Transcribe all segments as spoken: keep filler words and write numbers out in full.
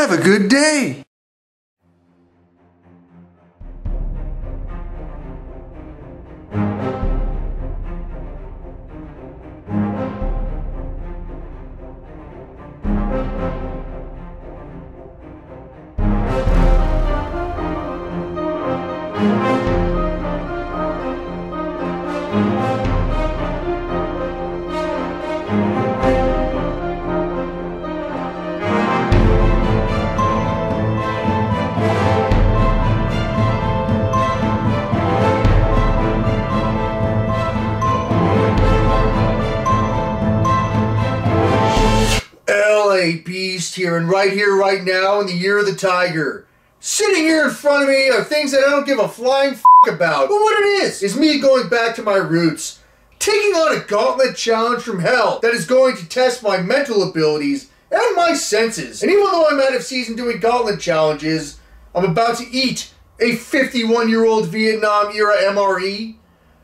Have a good day! L A Beast here, and right here, right now, in the year of the tiger. Sitting here in front of me are things that I don't give a flying f*** about. But what it is, is me going back to my roots. Taking on a gauntlet challenge from hell that is going to test my mental abilities and my senses. And even though I'm out of season doing gauntlet challenges, I'm about to eat a fifty-one-year-old Vietnam-era M R E.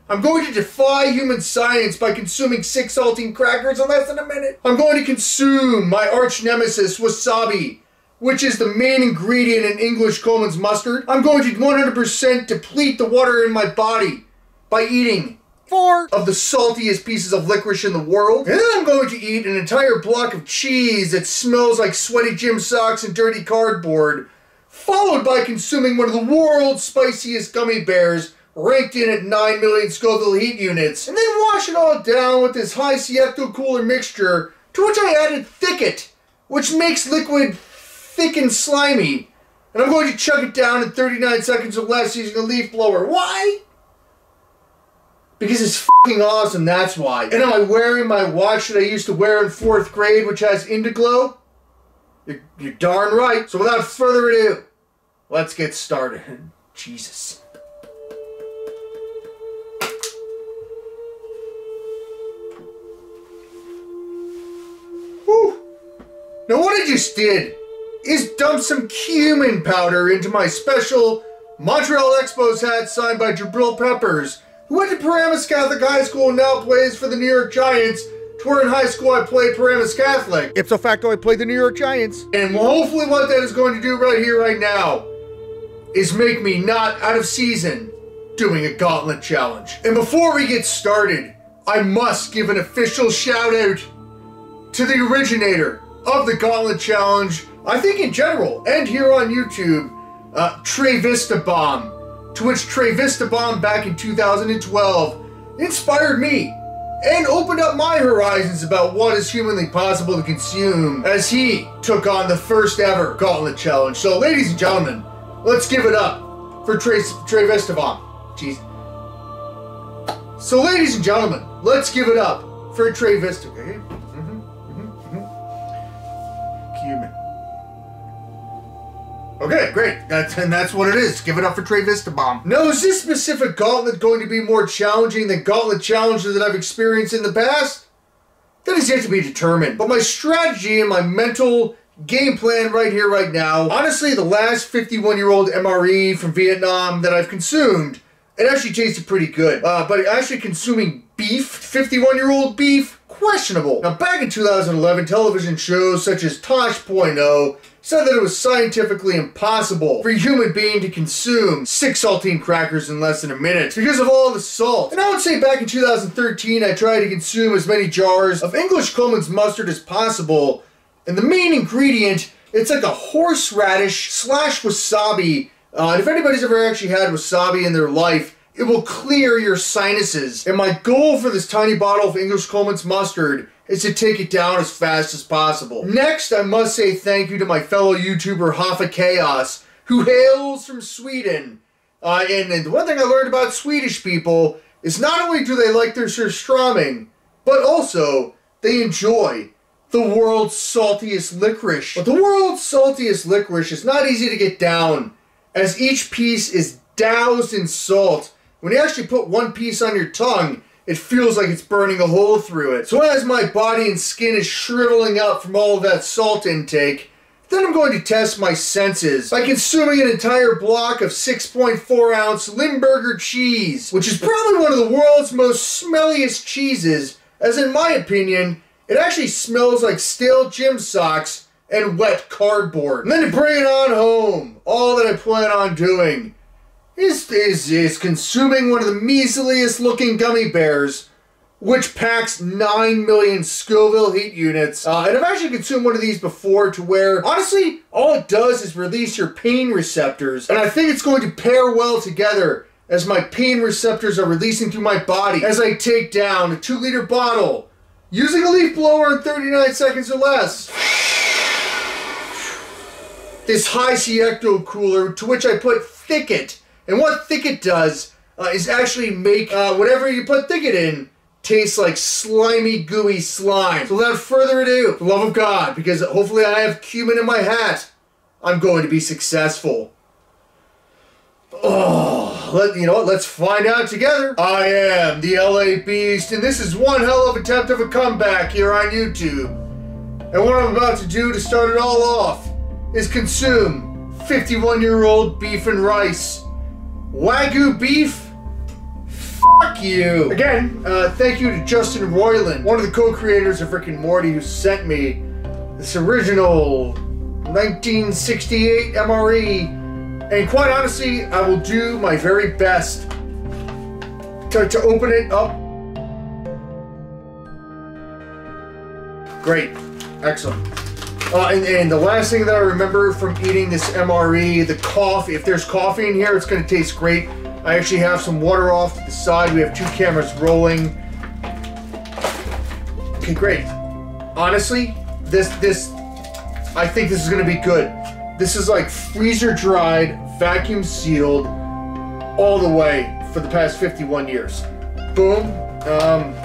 I'm going to defy human science by consuming six saltine crackers in less than a minute. I'm going to consume my arch nemesis, wasabi, which is the main ingredient in English Colman's mustard. I'm going to one hundred percent deplete the water in my body by eating four of the saltiest pieces of licorice in the world. And then I'm going to eat an entire block of cheese that smells like sweaty gym socks and dirty cardboard, followed by consuming one of the world's spiciest gummy bears, ranked in at nine million Scoville heat units, and then wash it all down with this high Siecto cooler mixture, to which I added Thicket, which makes liquid thick and slimy. And I'm going to chug it down in thirty-nine seconds or less using a leaf blower. Why? Because it's f***ing awesome, that's why. And am I wearing my watch that I used to wear in fourth grade, which has Indiglo? You're, you're darn right. So without further ado, let's get started. Jesus. Now what I just did is dump some cumin powder into my special Montreal Expos hat signed by Jabril Peppers, who went to Paramus Catholic High School and now plays for the New York Giants. To where in high school I played Paramus Catholic. Ipso facto, I played the New York Giants. And hopefully what that is going to do right here, right now, is make me not out of season doing a gauntlet challenge. And before we get started, I must give an official shout out to the originator of the gauntlet challenge, I think in general, and here on YouTube, uh, Trevistabomb, to which Trevistabomb back in two thousand twelve inspired me and opened up my horizons about what is humanly possible to consume as he took on the first ever gauntlet challenge. So ladies and gentlemen, let's give it up for Tre Trevistabomb. Jeez. So ladies and gentlemen, let's give it up for Trevistabomb. Okay. Okay, great. That's, and that's what it is. Give it up for Trevistabomb. Now, is this specific gauntlet going to be more challenging than gauntlet challenges that I've experienced in the past? That is yet to be determined. But my strategy and my mental game plan right here, right now, honestly, the last fifty-one-year-old M R E from Vietnam that I've consumed, it actually tasted pretty good. Uh, but actually consuming beef, fifty-one-year-old beef, questionable. Now, back in two thousand eleven, television shows such as Tosh point oh said that it was scientifically impossible for a human being to consume six saltine crackers in less than a minute because of all the salt. And I would say back in two thousand thirteen, I tried to consume as many jars of English Colman's mustard as possible, and the main ingredient, it's like a horseradish slash wasabi. Uh, and if anybody's ever actually had wasabi in their life, it will clear your sinuses. And my goal for this tiny bottle of English Colman's mustard is to take it down as fast as possible. Next, I must say thank you to my fellow YouTuber Hoffa Kaos, who hails from Sweden. Uh, and, and one thing I learned about Swedish people is not only do they like their Surstromming, but also they enjoy the world's saltiest licorice. But the world's saltiest licorice is not easy to get down, as each piece is doused in salt. When you actually put one piece on your tongue, it feels like it's burning a hole through it. So as my body and skin is shriveling up from all of that salt intake, then I'm going to test my senses by consuming an entire block of six point four ounce Limburger cheese, which is probably one of the world's most smelliest cheeses, as in my opinion, it actually smells like stale gym socks and wet cardboard. And then to bring it on home, all that I plan on doing is, is, is consuming one of the measliest looking gummy bears, which packs nine million Scoville heat units. Uh, and I've actually consumed one of these before, to where, honestly, all it does is release your pain receptors. And I think it's going to pair well together, as my pain receptors are releasing through my body as I take down a two liter bottle using a leaf blower in thirty-nine seconds or less. This high-C ecto cooler, to which I put Thicket. And what Thicket does uh, is actually make uh, whatever you put Thicket in tastes like slimy, gooey slime. So without further ado, for the love of God, because hopefully I have cumin in my hat, I'm going to be successful. Oh, let, you know what, let's find out together. I am the L A Beast, and this is one hell of an attempt of a comeback here on YouTube. And what I'm about to do to start it all off is consume fifty-one-year-old beef and rice. Wagyu beef? Fuck you. Again, uh, thank you to Justin Roiland, one of the co-creators of Rick and Morty, who sent me this original nineteen sixty-eight M R E. And quite honestly, I will do my very best to, to open it up. Great. Excellent. Uh, and, and the last thing that I remember from eating this M R E, the coffee. If there's coffee in here, it's going to taste great. I actually have some water off to the side. We have two cameras rolling. Okay, great. Honestly, this, this, I think this is going to be good. This is like freezer dried, vacuum sealed, all the way for the past fifty-one years. Boom. Um,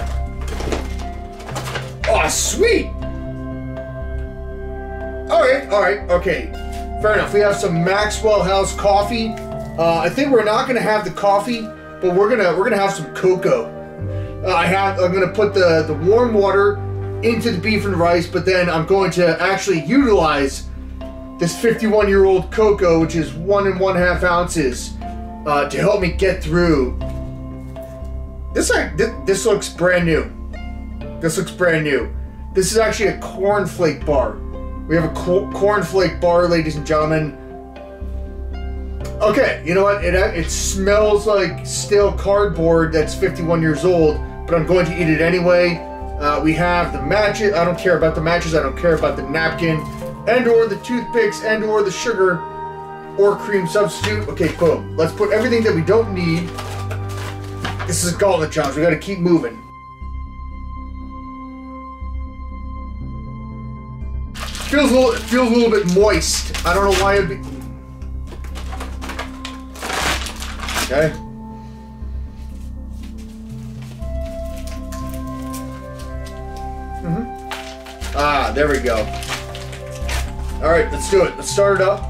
oh, sweet. All right, all right, okay. Fair enough. We have some Maxwell House coffee. Uh, I think we're not gonna have the coffee, but we're gonna we're gonna have some cocoa. Uh, I have. I'm gonna put the the warm water into the beef and rice, but then I'm going to actually utilize this fifty-one-year-old cocoa, which is one and one half ounces, uh, to help me get through. This, like, th this looks brand new. This looks brand new. This is actually a cornflake bar. We have a co cornflake bar, ladies and gentlemen. Okay, you know what? It, it smells like stale cardboard that's fifty-one years old, but I'm going to eat it anyway. Uh, we have the matches. I don't care about the matches. I don't care about the napkin, and or the toothpicks, and or the sugar or cream substitute. Okay, boom. Let's put everything that we don't need. This is a gauntlet challenge. We gotta keep moving. Feels a little, it feels a little bit moist. I don't know why it'd be... Okay. Mm-hmm. Ah, there we go. All right, let's do it. Let's start it up.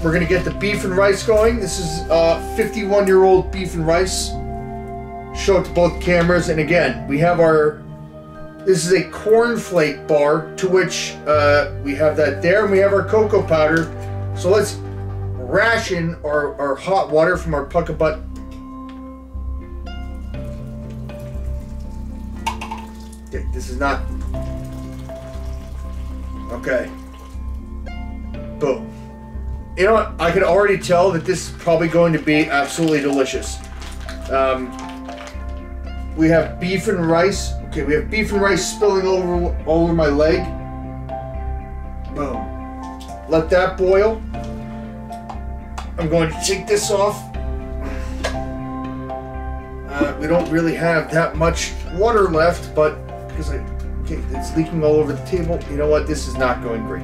We're gonna get the beef and rice going. This is uh, fifty-one-year-old beef and rice. Show it to both cameras. And again, we have our, this is a cornflake bar, to which uh, we have that there, and we have our cocoa powder. So let's ration our, our hot water from our puck-a-butt. Okay, this is not, okay. Boom. You know what? I can already tell that this is probably going to be absolutely delicious. Um, we have beef and rice. Okay, we have beef and rice spilling over all over my leg. Boom. Let that boil. I'm going to take this off. Uh, we don't really have that much water left, but because I, okay, it's leaking all over the table. You know what? This is not going great.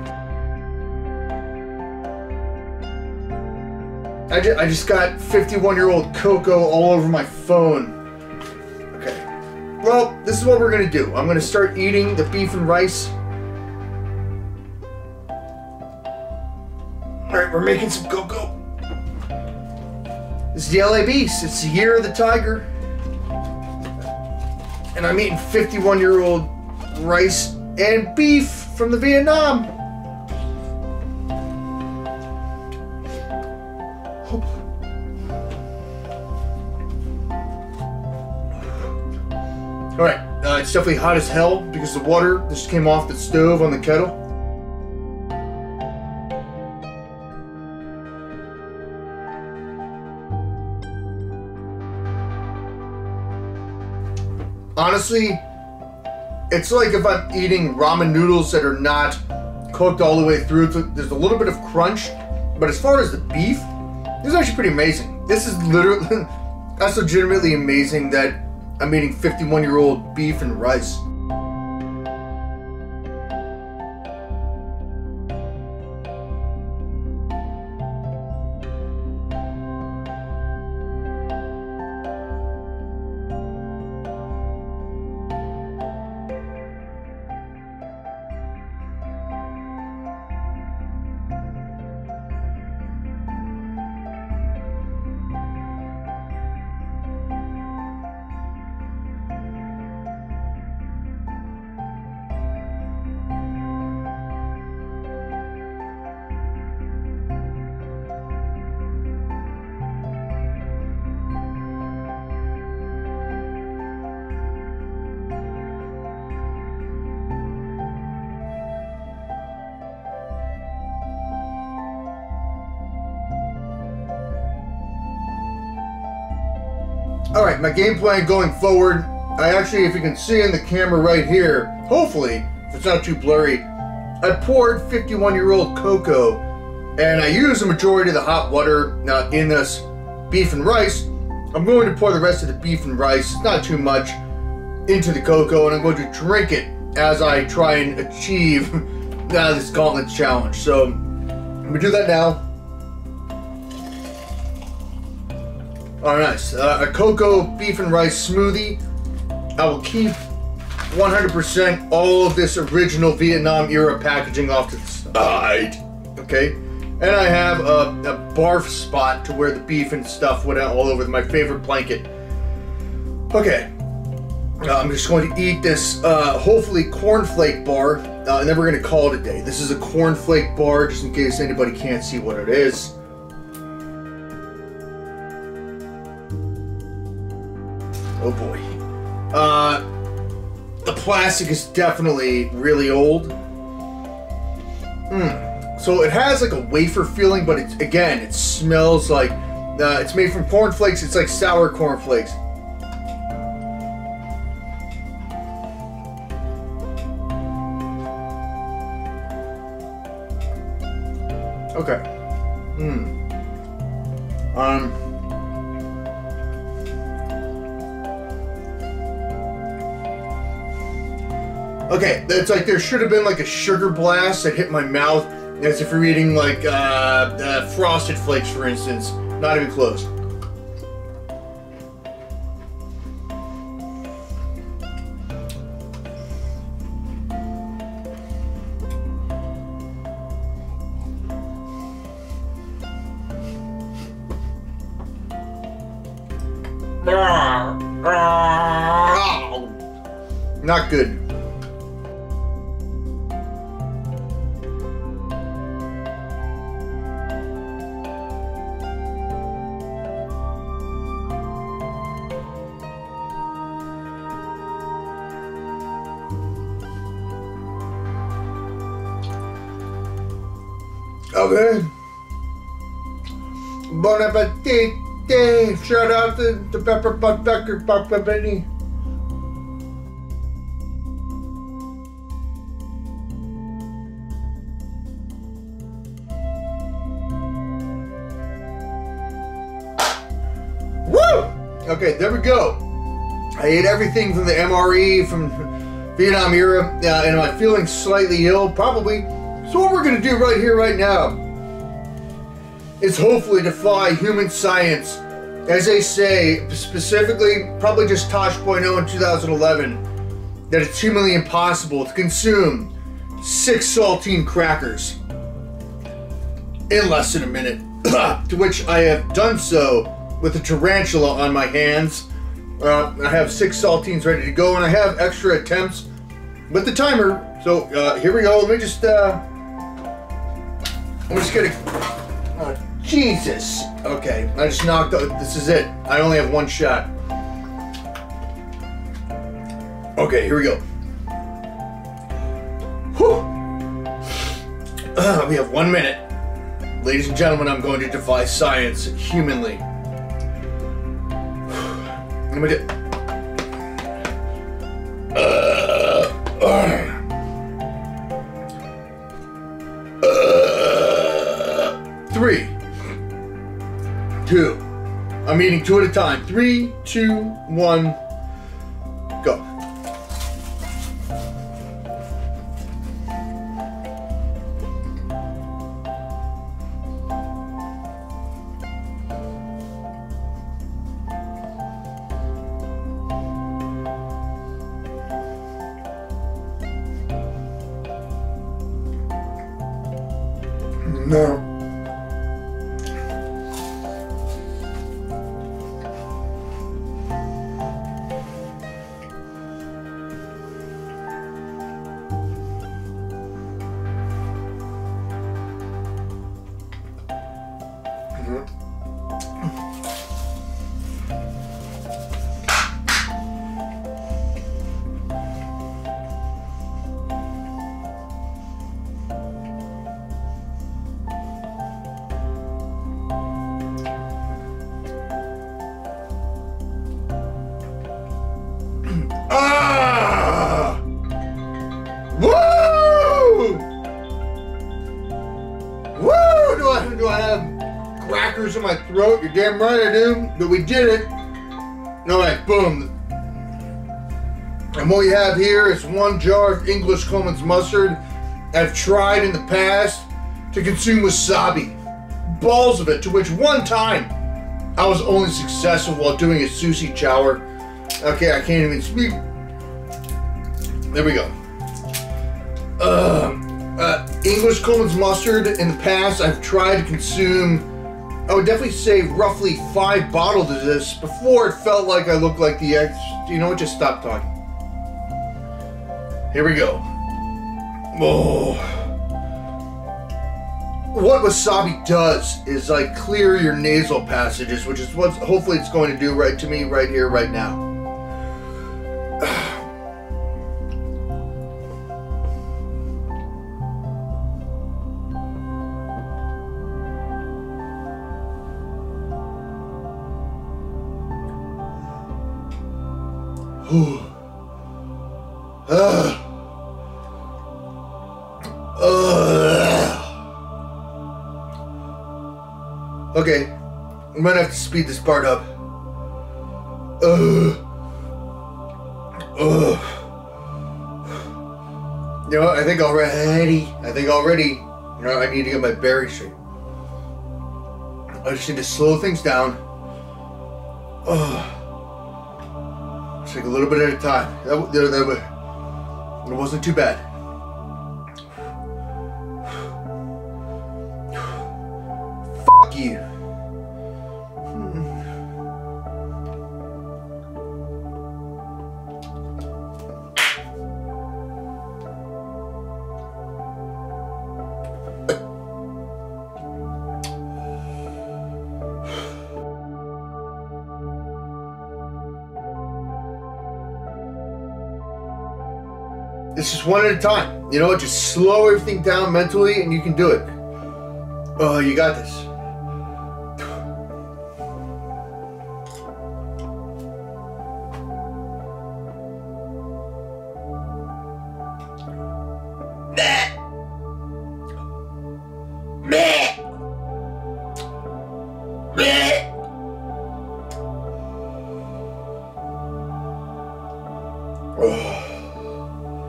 I just, I just got fifty-one-year-old cocoa all over my phone. Okay. Well, this is what we're gonna do. I'm gonna start eating the beef and rice. All right, we're making some cocoa. This is the L A Beast. It's the year of the tiger. And I'm eating fifty-one-year-old rice and beef from the Vietnam. Alright, uh, it's definitely hot as hell because the water just came off the stove on the kettle. honestly, it's like if I'm eating ramen noodles that are not cooked all the way through. There's a little bit of crunch, but as far as the beef, this is actually pretty amazing. This is literally, that's legitimately amazing that I'm eating fifty-one-year-old beef and rice. All right, my game plan going forward, I actually, if you can see in the camera right here, hopefully, if it's not too blurry, I poured fifty-one-year-old cocoa, and I use the majority of the hot water uh, in this beef and rice. I'm going to pour the rest of the beef and rice, not too much, into the cocoa, and I'm going to drink it as I try and achieve uh, this gauntlet challenge. So, I'm gonna do that now. All right, nice. Uh, a cocoa beef and rice smoothie. I will keep one hundred percent all of this original Vietnam era packaging off to the side. Okay, and I have a, a barf spot to where the beef and stuff went out all over my favorite blanket. Okay, uh, I'm just going to eat this, uh, hopefully cornflake bar, uh, and then we're gonna call it a day. This is a cornflake bar, just in case anybody can't see what it is. Oh boy. Uh, the plastic is definitely really old. Mm. So it has like a wafer feeling, but it's, again, it smells like, uh, it's made from cornflakes. It's like sour cornflakes. Okay. Mm. Um. Okay, it's like there should have been like a sugar blast that hit my mouth, as if you're eating like uh, uh, Frosted Flakes, for instance. Not even close. Not good. Okay. Bon appetit! Shout out to the pepper pot pecker papa Benny. Woo! Okay, there we go. I ate everything from the M R E, from Vietnam era, uh, and am I feeling slightly ill? Probably. So what we're going to do right here, right now, is hopefully defy human science. As they say, specifically, probably just Tosh point oh in two thousand eleven, that it's humanly impossible to consume six saltine crackers in less than a minute, to which I have done so with a tarantula on my hands. Uh, I have six saltines ready to go, and I have extra attempts with the timer. So uh, here we go. Let me just... Uh, I'm just gonna, oh, Jesus. Okay, I just knocked out, this is it. I only have one shot. Okay, here we go. Whew. Uh, we have one minute. Ladies and gentlemen, I'm going to defy science humanly. I'm gonna three, two. I'm eating two at a time. Three, two, one, go. No. In my throat, you're damn right I do, but we did it. All right, boom. And what we have here is one jar of English Colman's mustard I've tried in the past to consume wasabi. Balls of it, to which one time I was only successful while doing a sushi chowder. Okay, I can't even speak. There we go. Uh, uh, English Colman's mustard in the past I've tried to consume. I would definitely say roughly five bottles of this before it felt like I looked like the ex. You know what? Just stop talking. Here we go. Oh. What wasabi does is like clear your nasal passages, which is what hopefully it's going to do right to me right here, right now. Ugh. Ugh. Okay, we might have to speed this part up. Ugh. Ugh. You know, I think already, I think already, you know, I need to get my bearings straight. I just need to slow things down. Ugh. Take a little bit at a time. That, that, that, it wasn't too bad. Fuck you. It's just one at a time. You know, just slow everything down mentally and you can do it. Oh, you got this.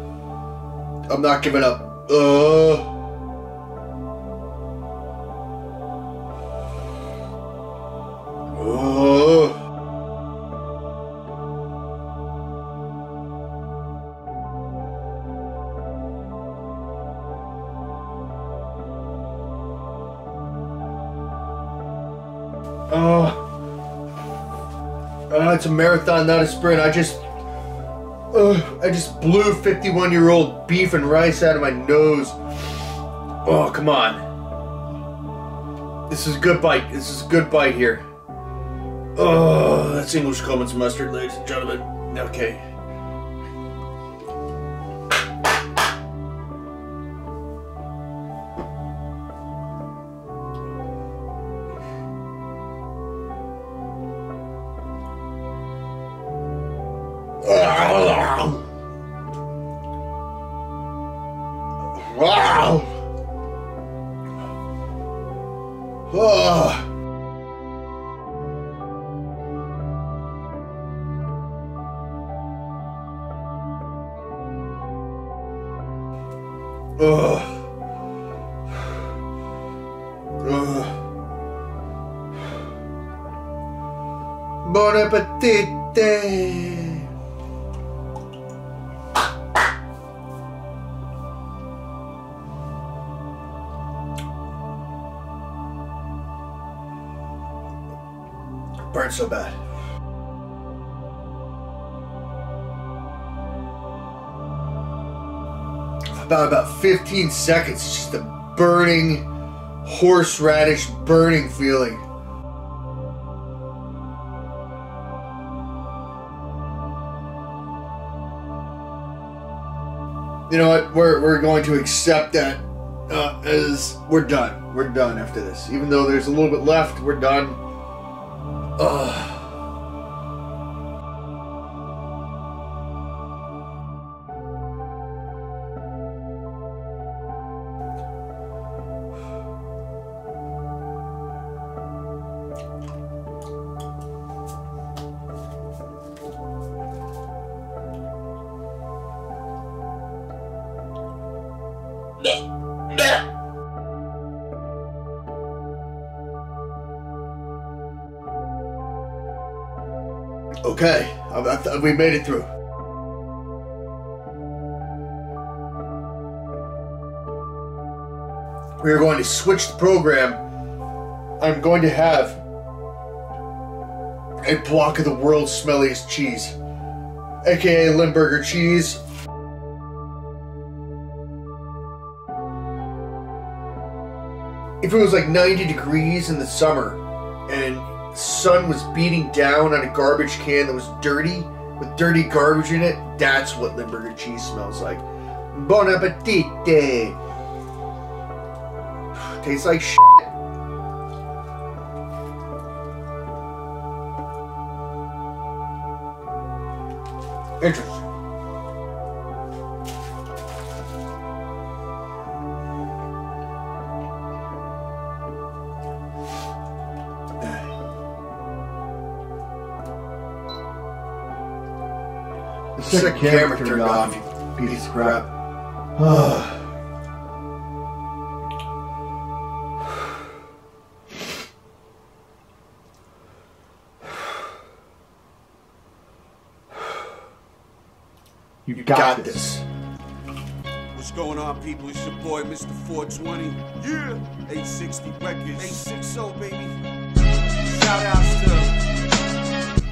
Oh. I'm not giving up. Uh. Uh. Uh. Uh, it's a marathon, not a sprint. I just Uh, I just blew fifty-one-year-old beef and rice out of my nose. Oh, come on. This is a good bite. This is a good bite here. Oh, that's English Colman's mustard, ladies and gentlemen. Okay. Wow! Ugh. Ugh. Ugh. Bon appetit! Burnt so bad. About about fifteen seconds, it's just a burning, horseradish burning feeling. You know what, we're, we're going to accept that uh, as we're done. We're done after this. Even though there's a little bit left, we're done. Ugh. Okay, I, I th we made it through. We are going to switch the program. I'm going to have a block of the world's smelliest cheese, aka Limburger cheese. If it was like ninety degrees in the summer and sun was beating down on a garbage can that was dirty, with dirty garbage in it, that's what Limburger cheese smells like. Bon appetit! Tastes like shit. Interesting. Set the camera, camera turned off, off, you piece of crap. you, you got, got this. this. What's going on, people? It's your boy, Mister four twenty. Yeah! eight sixty Records. eight sixty, baby. Shout out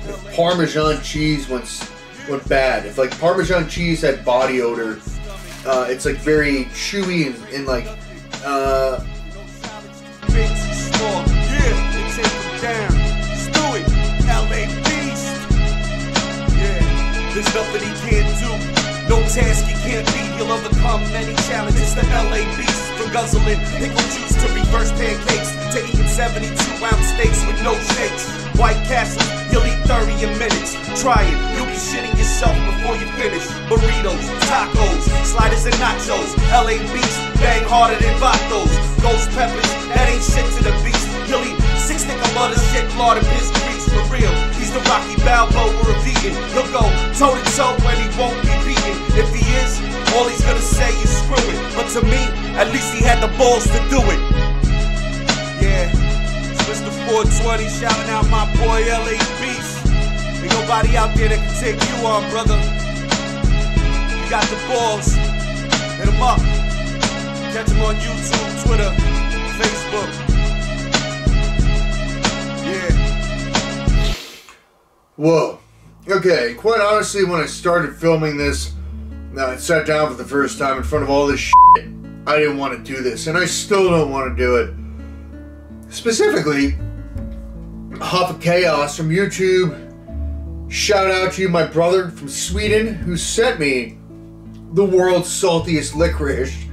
to Parmesan cheese once. Went bad. If like Parmesan cheese had body odor, uh, it's like very chewy and, and like uh L A Beast. Yeah, there's nothing he can't do, no task he can't beat. You'll overcome many challenges. The L A Beast for guzzling pickle juice to reverse pancakes, to eating seventy-two ounce steaks with no shakes. White Castle, you'll eat thirty in minutes. Try it, you'll be shitting yourself before you finish. Burritos, tacos, sliders and nachos. L A Beast, bang harder than vatos. Ghost peppers, that ain't shit to the beast. You'll eat six thick of butter shit, lard and piss grease, for real. He's the Rocky Balboa of vegan. He'll go toe-to-toe and he won't be beaten. If he is, all he's gonna say is screw it. But to me, at least he had the balls to do it. Yeah. Mister four twenty shouting out my boy L A Beast. Ain't nobody out there that can take you on, brother. You got the balls. Hit him up. Catch him on YouTube, Twitter, Facebook. Yeah. Whoa. Okay, quite honestly, when I started filming this, I sat down for the first time in front of all this shit. I didn't want to do this, and I still don't want to do it. Specifically, Hoffa Kaos from YouTube. Shout out to you, my brother from Sweden, who sent me the world's saltiest licorice.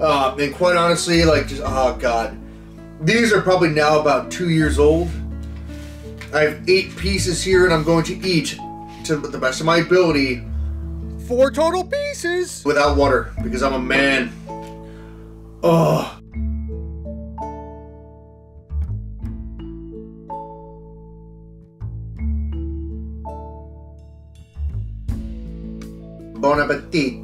Uh, and quite honestly, like, just, oh God. These are probably now about two years old. I have eight pieces here, and I'm going to eat, to the best of my ability, four total pieces without water, because I'm a man. Ugh. Bon appetite.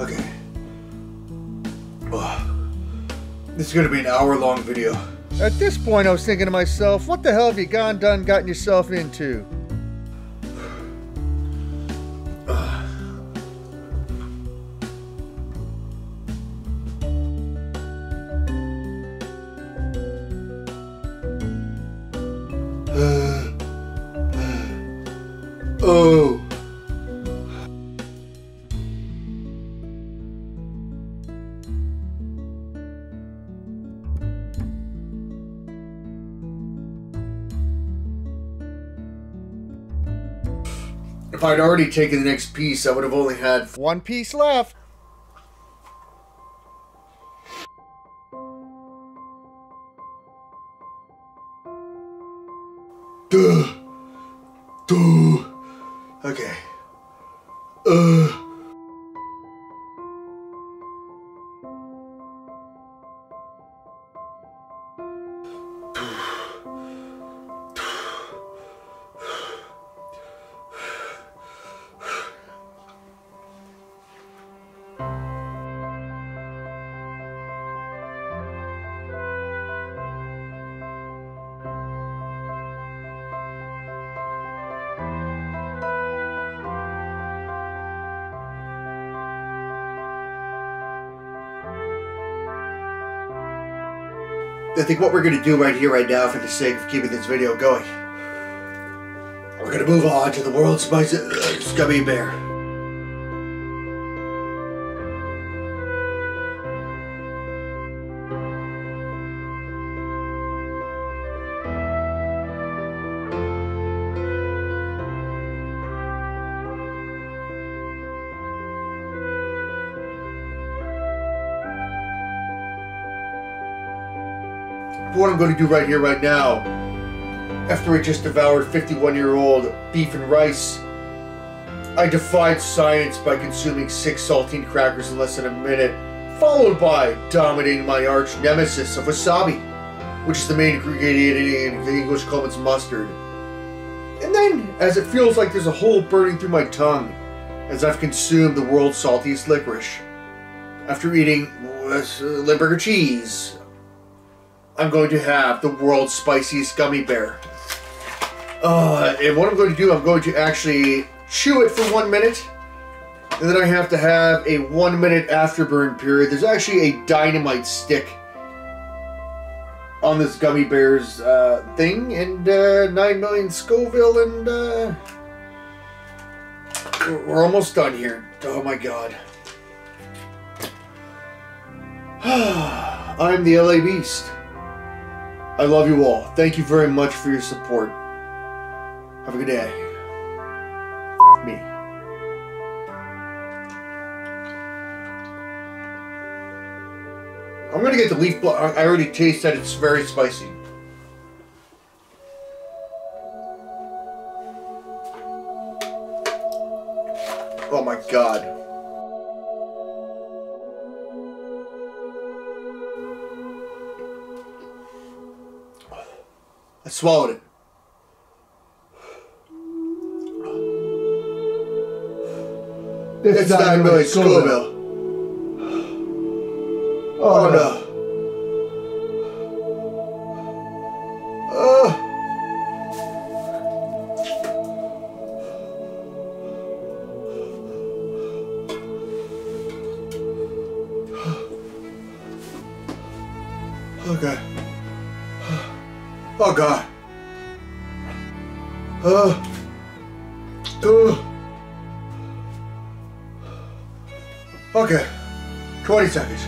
Okay. Oh, this is gonna be an hour-long video. At this point, I was thinking to myself, what the hell have you gone done gotten yourself into? Oh. If I'd already taken the next piece, I would have only had one piece left. Duh. Duh. Okay. Uh. I think what we're going to do right here, right now, for the sake of keeping this video going, we're going to move on to the world's spiciest gummy bear. What I'm going to do right here, right now, after I just devoured fifty-one-year-old beef and rice, I defied science by consuming six saltine crackers in less than a minute, followed by dominating my arch nemesis of wasabi, which is the main ingredient in the English Colman's mustard. And then, as it feels like there's a hole burning through my tongue, as I've consumed the world's saltiest licorice. After eating uh, Limburger cheese, I'm going to have the world's spiciest gummy bear. Uh, and what I'm going to do, I'm going to actually chew it for one minute. And then I have to have a one minute afterburn period. There's actually a dynamite stick on this gummy bear's uh, thing. And uh, nine million Scoville and uh, we're almost done here. Oh my God. I'm the L A Beast. I love you all. Thank you very much for your support. Have a good day. F me. I'm gonna get the leaf blood. I already taste that it's very spicy. Oh my God. I swallowed it. It's not really Scoville. Oh no. Oh. Okay. Oh God. Uh, uh. Okay. twenty seconds.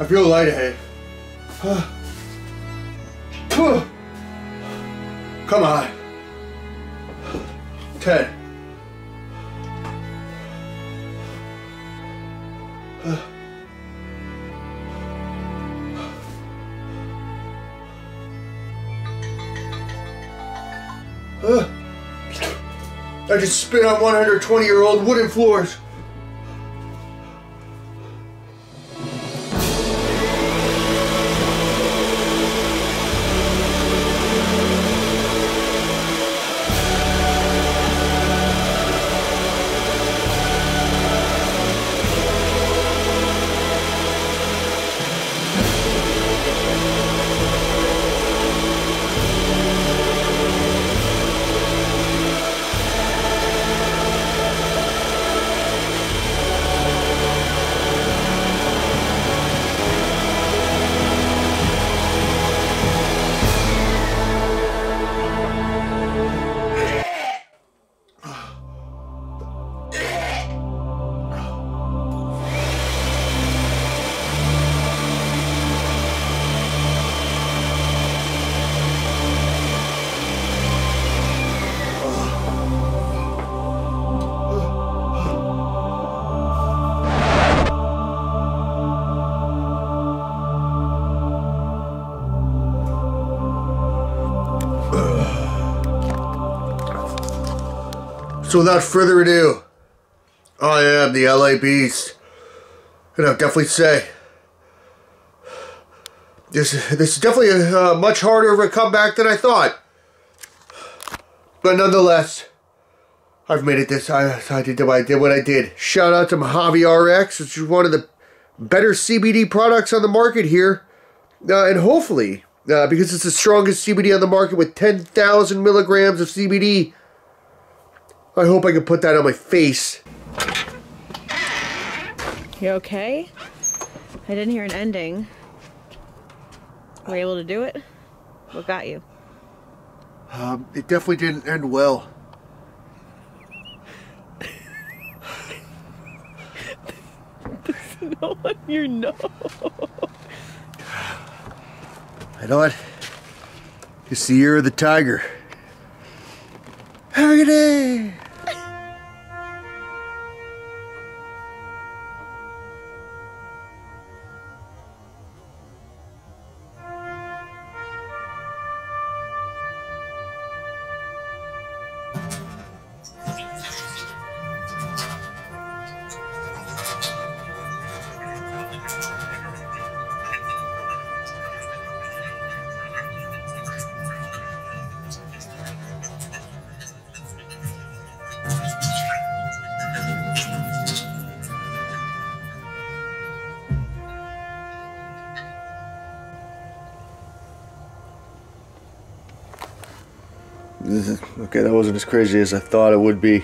I feel lightheaded. Uh. Uh. Come on. ten. Uh, I just spit on one hundred twenty year old wooden floors. So without further ado, I am the L A Beast, and I'll definitely say, this, this is definitely a uh, much harder of a comeback than I thought. But nonetheless, I've made it this, I, I, did, I did what I did. Shout out to Mojave R X, which is one of the better C B D products on the market here, uh, and hopefully, uh, because it's the strongest C B D on the market with ten thousand milligrams of C B D, I hope I can put that on my face. You okay? I didn't hear an ending. Were you able to do it? What got you? Um, it definitely didn't end well. There's no one you know. I know it. It's the year of the tiger. Have a good day! Okay, that wasn't as crazy as I thought it would be.